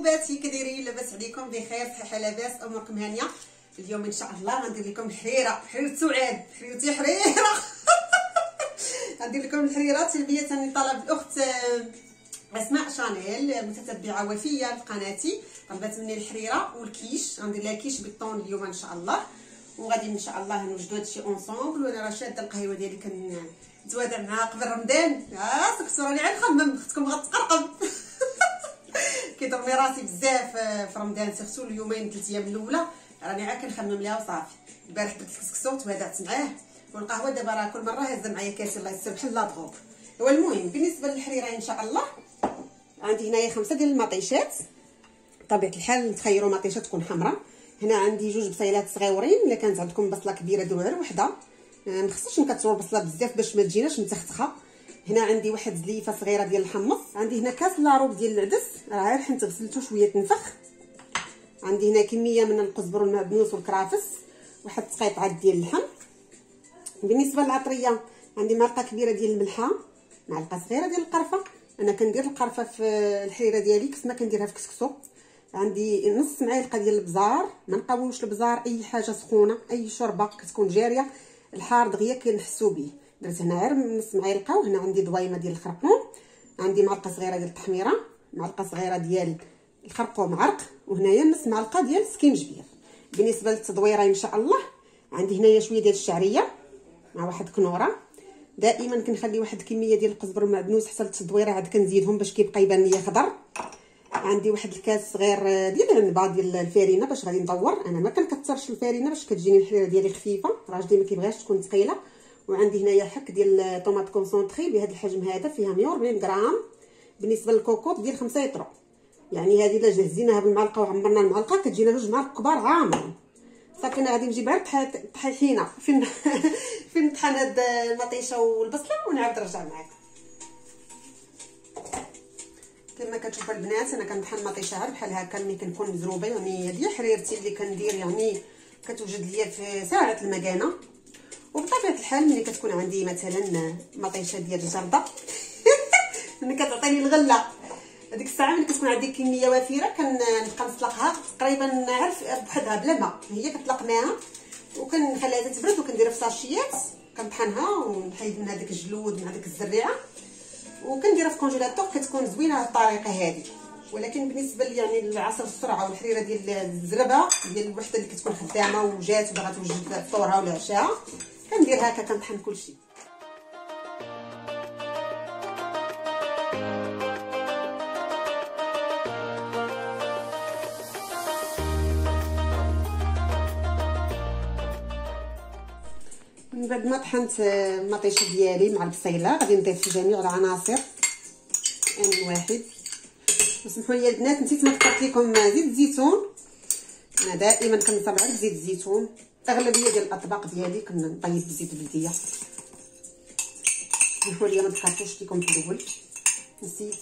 حبوباتي كديرين لاباس عليكم؟ بخير صحيحه لاباس، اموركم هانيه؟ اليوم ان شاء الله غندير لكم بحيره، بحيره سعاد، بحيرتي حريره. غندير لكم الحريره تلبيه لطلب الاخت اسماء شانيل، متتبعه وفيه لقناتي، طلبات مني الحريره والكيش. غندير لها كيش بالطون اليوم ان شاء الله، وغادي ان شاء الله نوجدوا هادشي اونصومبل. وانا راه شاده القهوه ديالي كنتوادع معها قبل رمضان. سكتوا راني عاد نخمم، اختكم غتقرقب. كيضرني راسي بزاف في رمضان، سيرتو اليومين 3 ايام الاولى راني عا كنخمم ليها وصافي. البارح درت الكسكسو وتوادعت معاه، والقهوه دابا راه كل مره هازه معايا كاس، الله يستر بحال لا ضغوب. هو المهم بالنسبه للحريره ان شاء الله عندي هنايا 5 ديال المطيشات. بطبيعه الحال تخيروا مطيشه تكون حمراء. هنا عندي 2 بصيلات صغيورين، الا كانت عندكم بصله كبيره ديروا غير وحده، ما خصنيش نكثروا البصله بزاف باش ما تجيناش متختخه. هنا عندي واحد زليفه صغيره ديال الحمص. عندي هنا كاس لاروب ديال العدس، راه غير حنت غسلته شويه تنفخ. عندي هنا كميه من القزبر والمعدنوس والكرافس، واحد قطعه ديال اللحم. بالنسبه للعطريه عندي معلقه كبيره ديال الملحه، معلقه صغيره ديال القرفه. انا كندير القرفه في الحريره ديالي كما كنديرها في الكسكسو. عندي نص معلقه ديال البزار، ما نقاوموش البزار، اي حاجه سخونه، اي شوربه كتكون جاريه الحار دغيا كنحسو بيه. درت هنا غير نص معلقه. وهنا عندي دويمه ديال الخرقوم، عندي معلقه صغيره ديال التحميره، معلقه صغيره ديال الخرقوم عرق، وهنايا نص معلقه ديال السكينجبير. بالنسبه للتدويره ان شاء الله عندي هنايا شويه ديال الشعريه مع واحد كنوره. دائما كنخلي واحد الكميه ديال القزبر والمعدنوس حتى للتدويره، عاد كنزيدهم باش كيبقى يبان ليا خضر. عندي واحد الكاس صغير ديال العنبه ديال الفارينه باش غادي ندور. انا ما كنكثرش الفارينه باش كتجيني الحريره ديالي خفيفه، راجلي ما كيبغيهاش تكون ثقيله. وعندي هنايا حك ديال طوماط كونسونطري بهذا الحجم هذا، فيها 140 غرام. بالنسبه للكوكوط ديال 5 يطرو، يعني هذه الا جهزيناها بالمعلقه وعمرنا المعلقه كتجينا 2 معالق كبار عامرين. صافي انا غادي نجيب غير الطحينه فين نطحن هاد المطيشه والبصله، ونعاود نرجع معاكم. كما كتشوفوا البنات انا كنطحن المطيشه غير بحال هكا ملي كنكون مزروبه. يعني هذه حريرتي اللي كندير، يعني كتوجد ليا في ساعه المكانه. وبطبيعه الحال ملي كتكون عندي مثلا مطيشه ديال الجرده ملي كتعطيني الغله هذيك الساعه، ملي كتكون عندي كميه وفيره كنبقى نطلقها تقريبا غير بوحدها بلا ما هي كتطلق معاها، وكنخليها تبرد وكنديرها في ساشيات. كنطحنها ونحيد منها داك الجلود مع داك الزريعه، وكنديرها في الكونجيلاتور. كتكون زوينه على الطريقه هذه. ولكن بالنسبه يعني العصير السرعه والحريره ديال الزربه ديال الوحده اللي كتكون خدامه وجات وباغا توجد الفطورها ولا العشاء، كندير هكا كنطحن كلشي. من بعد ما طحنت المطيشه ديالي مع البصيله غادي نضيف جميع العناصر ان واحد. وسمحوا لي البنات نسيت نكثرت لكم زيت الزيتون. انا دائما كنصب غير بزيت الزيتون، اغلبيه ديال الاطباق ديالي كنطيب بزيت البلديه. سمحوا لي ما دقاتوش لكم في الاول، نسيت.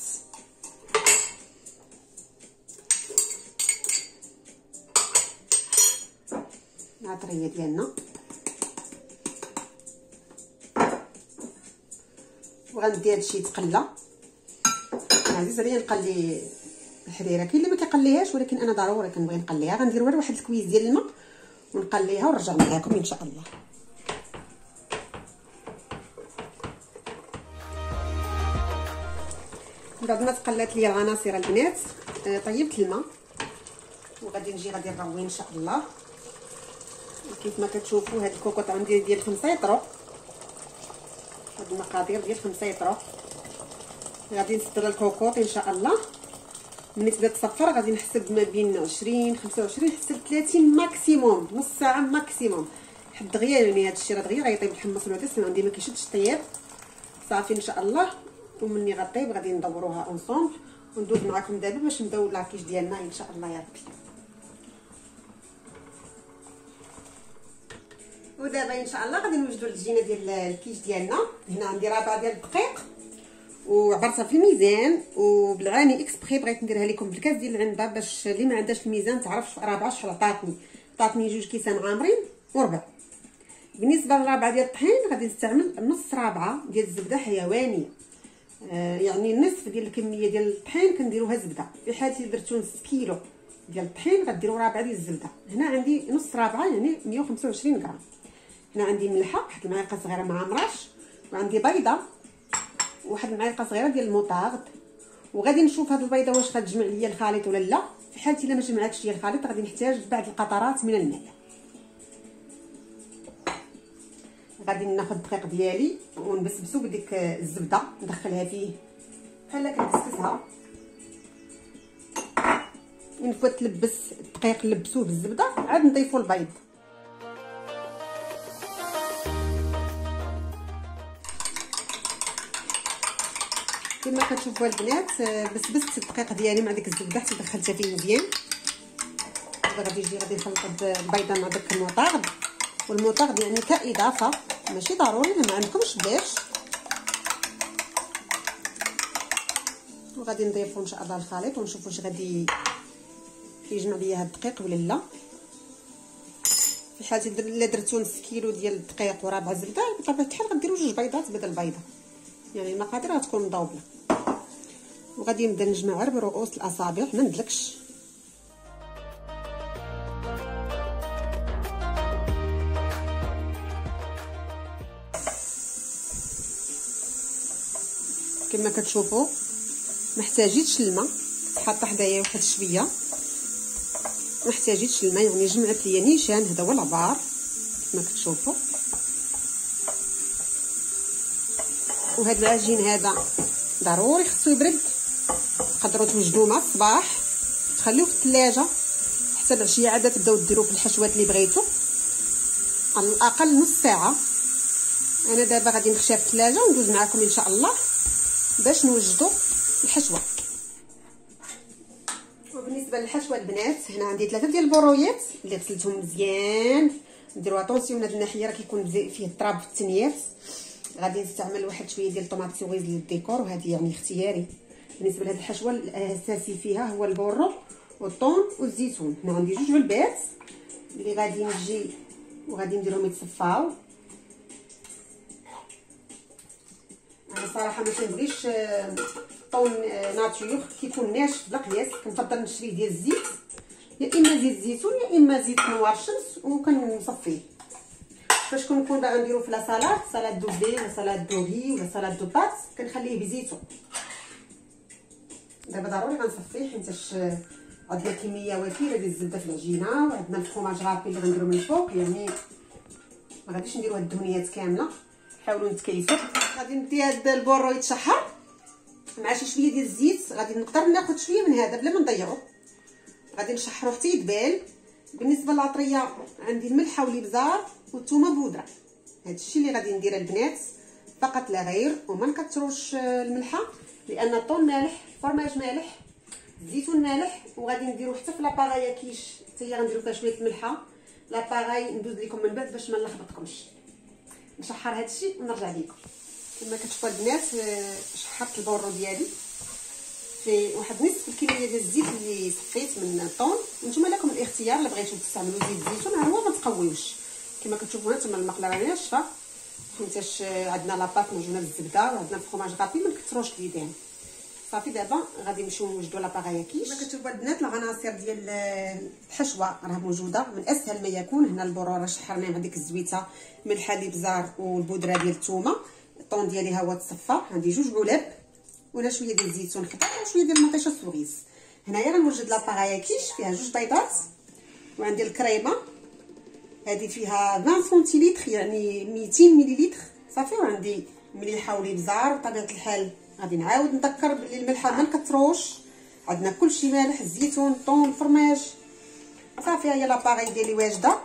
العطريه ديالنا، وغندي هادشي يتقلى. عزيز عليا نقلي الحريره، كاين اللي ما كيقليهاش، ولكن انا ضروري كنبغي نقليها. غندير غير واحد الكويس ديال الماء ونقليها ونرجع معاكم ان شاء الله. من بعد ما تقلات لي العناصر البنات طيبت الماء، وغادي نجي غادي نروي ان شاء الله. كيف ما كتشوفوا هاد الكوكوط عندي ديال 5 يطرو، هاد المقادير ديال 5 يطرو. غادي نصدر الكوكوط ان شاء الله. ملي تبدا تصفر غادي نحسب ما بين 20 25 حتى 30 ماكسيموم، نص ساعه ماكسيموم حد دغيا. يعني هاد الشيء راه دغيا غيطيب الحمص والعدس، عندي ما كيشدش الطياب. صافي ان شاء الله، ومني غطيب غادي ندوروها اونصومبل. وندوز معكم دابا باش نداو لاكيش ديالنا ان شاء الله يا ربي. ودابا ان شاء الله غادي نوجدوا العجينه ديال الكيش ديالنا. هنا عندي 4 ديال الدقيق وعبرتها في الميزان، وبالعاني اكسبري بغيت نديرها لكم بالكاس ديال العنبه باش اللي ما عندهاش الميزان تعرف 4 شحال عطاتني 2 كيسان عامرين وربع. بالنسبه للرابعه ديال الطحين غادي نستعمل نص رابعه ديال الزبده حيوانيه. يعني النصف ديال الكميه ديال الطحين كنديروها زبده. في حالتي درتو نص كيلو ديال الطحين غديروا ربعه ديال الزبده. هنا عندي نص ربعه يعني 125 غرام. هنا عندي ملحه واحد المعلقه صغيره مع مرش، وعندي بيضه واحد المعلقه صغيره ديال الموطارد. وغادي نشوف هاد البيضه واش غتجمع ليا الخليط ولا لا. في حالتي الا ما جمعاتش ليا الخليط غادي نحتاج بعض القطرات من الماء. غادي ناخذ الدقيق ديالي ونبسبسو بديك الزبده، ندخلها فيه بحال كنبسسها. من فوق تلبس الدقيق نلبسوه بالزبده، عاد نضيفو البيض. كما كتشوفوا البنات بسبست الدقيق ديالي مع ديك الزبده حتى دخلتها فيه مزيان. دابا غادي نجي غادي نخلط البيضه مع داك الموطارد. والموطارد يعني كاضافه، ماشي ضروري الا ما عندكمش باش. وغادي نضيفو ان شاء الله الخليط ونشوفو واش غادي كيجمع ليا هاد الدقيق ولا لا. في حالتي الا درتو نص كيلو ديال الدقيق وربع زبده، بطبيعه الحال غديروا جوج بيضات بدل البيضه، يعني المقادير غتكون مضوبله. وغادي نبدا نجمع غير برؤوس الاصابع، ما ندلكش. كما كتشوفوا ما احتاجيتش الماء، حاطه حدايا واحد شويه، ما احتاجيتش الماء، يعني جمعت ليا نيشان. هذا هو العبار كما كتشوفوا. وهذا العجين هذا ضروري خصو يبرد. تقدروا توجدوه مع الصباح، تخليوه في الثلاجه حتى العشيه، عاد تبداو ديروه في الحشوات اللي بغيتو على الاقل نص ساعه. انا دابا غادي نخشاه في الثلاجه وندوز معكم ان شاء الله باش نوجدوا الحشوه. وبالنسبه للحشوه البنات، هنا عندي 3 ديال البرويات اللي غسلتهم مزيان. نديروا اطونسيون هاد الناحيه راه كيكون فيه التراب في التنيير. غادي نستعمل واحد شويه ديال الطوماط سويز للديكور، وهذه يعني اختياري. بالنسبه لهاد الحشوه الاساسي فيها هو البرو والطون والزيتون. هنا عندي جوج علبات اللي غادي نجي وغادي نديرهم يتصفاو. انا صراحه ما كنبغيش طون ناتور، كيكون ناشف بلا قياس. كنفضل نشري ديال الزيت، يا اما زيت الزيتون يا اما زيت نوار الشمس، وكنصفيه باش كنكون باغا نديرو في لا سالاد، سالاد دو بي ولا سالاد دو هي ولا سالاد دو بات، كنخليه بزيتو. دابا ضروري غنصفيه حيتاش عندنا كميه وفيره ديال الزبده في العجينه، وعندنا الفرماج غابي اللي غنديرو من الفوق، يعني ما غاديش نديرو هاد الدهنيات كامله. نحاولوا نتكيفو. غادي ندي هاد البورو يتشحر مع شي شويه ديال الزيت. غادي نقدر ناخذ شويه من هذا بلا ما نضيعو. غادي نشحرو حتى يدبال. بالنسبه للعطريه عندي الملح والابزار والثومه بودره. هادشي اللي غادي ندير البنات فقط لا غير. وما نكثروش الملحه لان الطون مالح، الفرماج مالح، الزيتون مالح. وغادي نديرو حتى في لاباغايا كيش حتى هي غنديرو فيها شويه الملحه. لاباغاي ندوز لكم من بعد باش ما نلخبطكمش. نشحر هادشي ونرجع ليكم. كما كتشوفوا البنات شحرت البورو ديالي في واحد نصف الكميه ديال الزيت اللي صفيت من الطون. نتوما لكم الاختيار، الا بغيتو تستعملوا زيت الزيتون هو ما تقويوش. كما كتشوفوا هنا تما المقله راه ناشفه حيتاش عندنا لاباط موجوده بالزبده وعندنا الفرماج غابي، ما نكثروش اليدين. صافي دابا غادي نمشيو نوجدوا لاباغايا كيش. كما كتشوفوا البنات العناصر ديال الحشوه راه موجوده من اسهل ما يكون. هنا البورو راه شحرناه مع ديك الزويته، ملح الابزار والبودره ديال الثومه. الطون ديالي ها هو تصفى، عندي جوج علب ولا شويه ديال الزيتون خضر وشويه ديال المطيشه السوغيز. هنايا غنوجد لاباغايا كيش فيها جوج بيضات، وعندي الكريمه هذه فيها 20 سنتيلتر يعني 200 مليلتر. صافي. وعندي مليحه والابزار. بطبيعه الحال غادي نعاود نذكر بلي الملحه ما نكثروش، عندنا كلشي مالح، الزيتون، الطون، الفرماج. صافي ها هي لاباغاي ديالي واجده.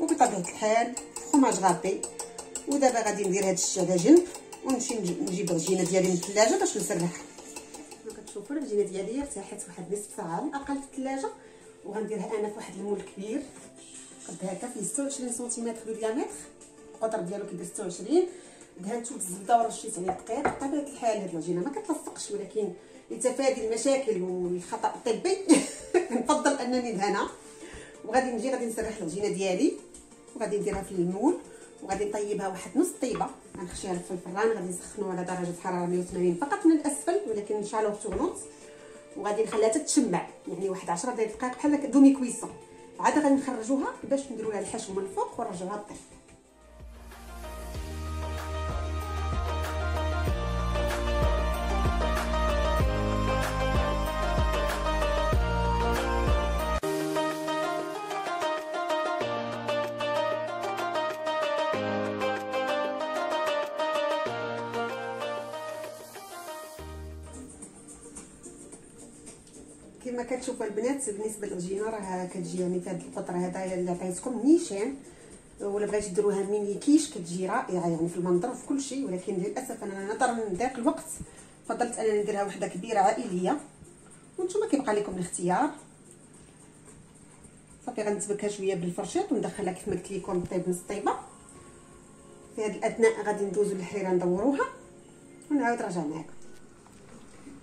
وبطبيعه الحال فرماج غابي. ودابا غادي ندير هذا الشيء على جنب ونمشي نجيب العجينه ديالي من الثلاجه باش نسرحها. كما كتشوفوا العجينه ديالي ارتاحت واحد نصف ساعه على الاقل في الثلاجه. وغنديرها انا في واحد المول كبير قد هكا فيه 26 سنتيمتر دو ديامتر. القطر ديالو كيدير 26. دهنتو بالزبده ورشيت عليه الدقيق. بطبيعه الحال هاد العجينه ما كتلصقش، ولكن لتفادي المشاكل والخطا الطبي كنفضل انني ندهنها. وغادي نجي غادي نسرح العجينه ديالي وغادي نديرها في المول وغادي نطيبها واحد نص طيبه، غنخشيها في الفران، غادي نسخنوها على درجه حراره 180 فقط من الاسفل، ولكن شالوغتو ونص، وغادي نخليها تتشمع يعني واحد 10 دقائق بحال هكا دومي كويسون. عاد غادي نخرجوها باش نديرو لها الحشو من الفوق ونرجعوها طيب. كما كتشوفوا البنات بالنسبه للعجينه راه كتجي يعني في هذا القطر هذايا اللي عطيتكم نيشان، ولا بغيتي ديروها ميني كيش كتجي رائعه يعني في المنظر وفي كل شيء، ولكن للاسف انا نظرا لضيق الوقت فضلت انا نديرها وحده كبيره عائليه، وانتم كيبقى لكم الاختيار. صافي غنتبكها شويه بالفرشيط وندخلها كيف ما قلت لكم طيب نص طيبه. في هذه الاثناء غادي ندوزو للحريره ندوروها ونعاود راجع معاكم.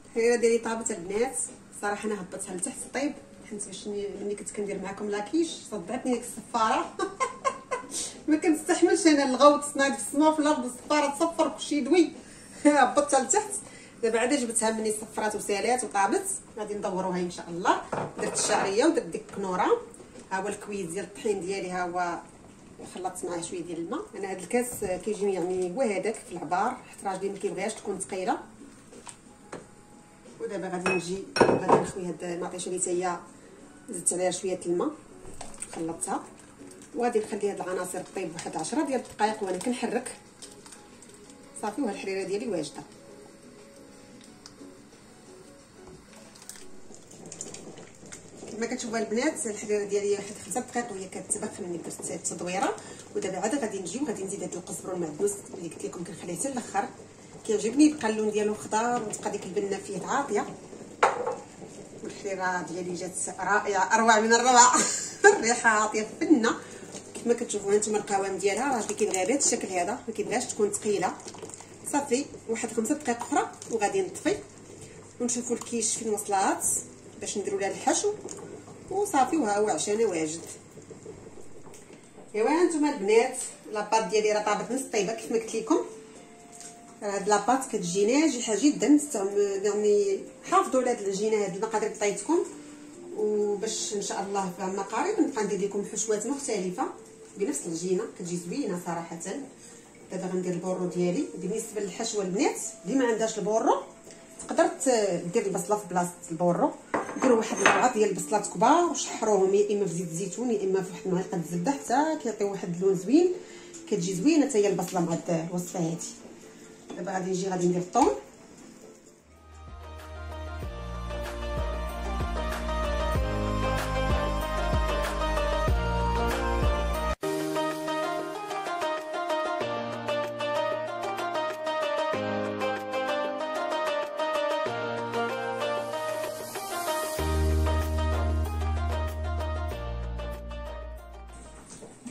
الحريره ديالي طابت البنات، صراحه انا هبطتها لتحت طيب، حيت باش ملي كنت كندير معكم لاكيش صدعتني ديك الصفاره ما كنستحملش انا الغوت، صنايد في السما في الارض الصفاره تصفر كلشي يدوي هبطتها لتحت. دابا عاد جبتها مني صفرات وسالات وطابت، غادي ندوروها ان شاء الله. درت الشعريه ودرت ديك الكنوره، ها هو الكويز ديال الطحين ديالي، ها هو خلطت معاه شويه ديال الماء. انا هذا الكاس كيجي يعني هو هذاك في العبار، حيت راجلي ما كيبغيهاش تكون ثقيله. ودابا غادي نجي غادي نخوي هاد المطيشه اللي تاهي زدت عليها شويه الماء خلطتها، وغادي نخلي هاد العناصر طيب واحد 10 ديال الدقائق وانا كنحرك. صافي وها الحريره ديالي واجده. كما كتشوفوا البنات الحريره ديالي واحد 5 دقائق وهي كتبخ مني درت التدويره. ودابا عاد غادي نجي وغادي نزيد هاد القزبر والمعدنوس اللي قلت لكم كنخليه حتى الاخر، كيعجبني يبقى اللون ديالو خضار وتبقى ديك البنه فيه عاطيه. والحريره ديالي جات رائعه اروع من الروعه الريحه عاطيه في البنه كما كتشوفوا نتوما القوام ديالها راه كيبغيها بهذا الشكل هذا، ما كيبغاش تكون ثقيله. صافي واحد 5 دقائق اخرى وغادي نطفي ونشوفوا الكيش فين وصلات باش نديروا لها الحشو. وصافي وها هو عشانه واجد. ايوا نتوما البنات لاباط ديالي راه طابت نص طيبه كيف ما قلت لكم. هاد لاباط كتجي ناجحه جدا، يعني حافظوا على هاد العجينه هاد المقادير اللي عطيتكم، وباش ان شاء الله في المقاريب نبقى ندير لكم حشوات مختلفه بنفس العجينه كتجي زوينه صراحه. دابا غندير البورو ديالي. بالنسبه للحشوه البنات اللي ما عندهاش البورو تقدر دير البصله في بلاصه البورو، ديروا واحد الربعه ديال البصلات كبار وشحروهم يا اما في زيت الزيتون يا اما في واحد المعلقه الزبده حتى كيعطيو واحد اللون زوين، كتجي زوينه حتى هي البصله مع هاد الوصفه هادي. دابا غادي نجي غادي ندير الطون.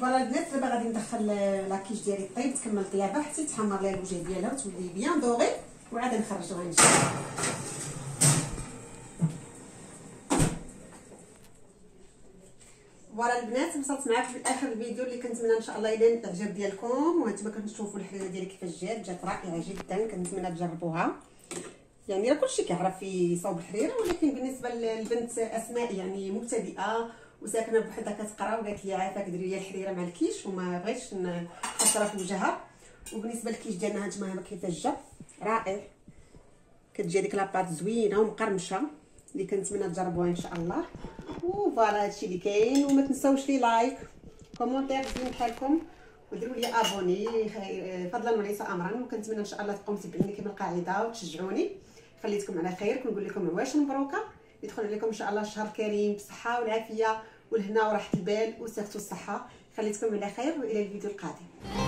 فوالا البنات دابا غادي ندخل لاكيش ديالي طيب تكمل طيابه حتى تحمر لها الوجه ديالها وتولي بيان دوغي، وعاد نخرجوها ان شاء الله. فوالا البنات وصلت معاكم في الاخر الفيديو اللي كنتمنى ان شاء الله ينال الاعجاب ديالكم. وانتما كتشوفوا الحريره ديالي كيفاش جات رائعه جدا، كنتمنى تجربوها. يعني راه كلشي كيعرف في صوب الحريره، ولكن بالنسبه للبنت اسماء يعني مبتدئه وساكنه بوحدها كتقرا وقالت لي عافاك ديري لي الحريره مع الكيش وما بغيتش نخسرها في وجهها. وبالنسبه للكيش ديالنا هانتوما كيفاش جا رائع، كتجي هذيك لاباط زوينه ومقرمشه اللي كنتمنى تجربوها ان شاء الله. وفوالا هادشي اللي كاين، وما تنساوش لي لايك كومونتير زين بحالكم وديروا لي ابوني فضلا وليس امرا. وكنتمنى ان شاء الله تقوم تبعني كما القاعده وتشجعوني. خليتكم على خير، كنقول لكم عواش مبروكه، يدخل عليكم ان شاء الله شهر كريم بالصحه والعافيه والهنا وراحه البال وصحه الصحه. خليتكم على خير والى الفيديو القادم.